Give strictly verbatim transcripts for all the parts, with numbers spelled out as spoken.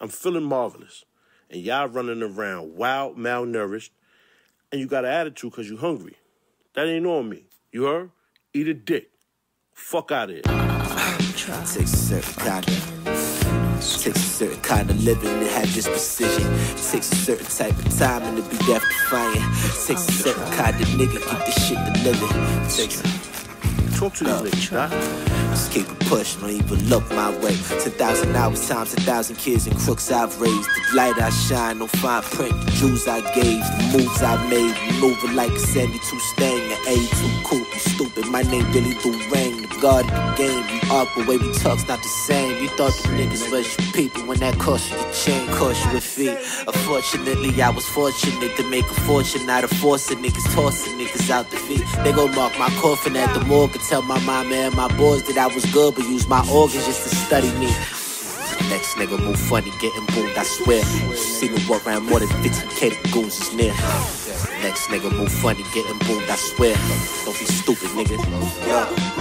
I'm feeling marvelous. And y'all running around wild, malnourished, and you got an attitude because you hungry. That ain't on me. You heard? Eat a dick. Fuck out of here. Takes a certain kind of, takes a certain kind of living to have this precision. Takes a certain type of time and to be that defiant. Takes a certain kind of nigga, keep this shit delivered. Takes a... Talk to these niggas, huh? Just keep it pushing, don't even look my way. ten thousand hours times ten thousand kids and crooks I've raised. The light I shine, no fine print. The jewels I gave, the moves I made. Moving like a seventy-two Stang, an eighty-two coupe. You stupid, my name Billy Durang. The guard of the game, you awkward way we talk's not the same. You thought the niggas was your people when that cost you your chain, cost you your feet. Unfortunately, I was fortunate to make a fortune out of forcing niggas, tossing niggas out the feet. They gon' mark my coffin at the morgue and tell my mama and my boys that I was good, but used my organs just to study me. Next nigga move funny, getting boomed, I swear. You see me walk around more than fifty K, the goons is near. Next nigga move funny, getting boomed, I swear. Don't be stupid, nigga.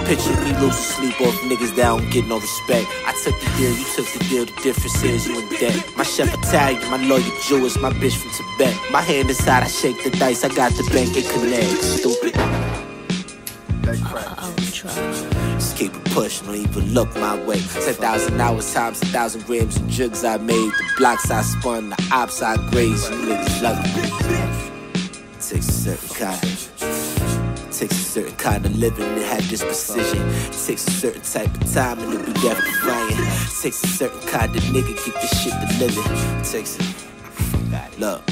Picture me losing sleep off niggas that don't get no respect. I took the deal, you took the deal, the difference is you in debt. My chef Italian, my lawyer Jewish, my bitch from Tibet. My hand inside, I shake the dice, I got the bank and connect. Stupid. I will try. Just keep it pushing, don't even look my way. ten thousand hours times ten thousand grams of jugs I made. The blocks I spun, the ops I grazed. You niggas love me. Takes a certain kind. Takes a certain kind of living to have this precision. Takes a certain type of time and to be that defiant. Takes a certain kind of nigga, keep this shit delivered. Takes a look.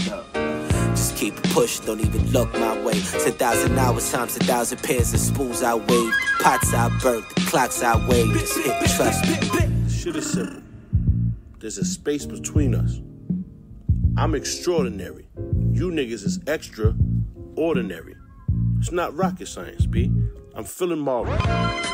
Just keep it pushing, don't even look my way. ten thousand hours times ten thousand pairs of spoons I wave. The pots I burnt, the clocks I wave. Just hit me, trust me. Shit is simple. There's a space between us. I'm extraordinary. You niggas is extraordinary. It's not rocket science, B. I'm feeling marvelous.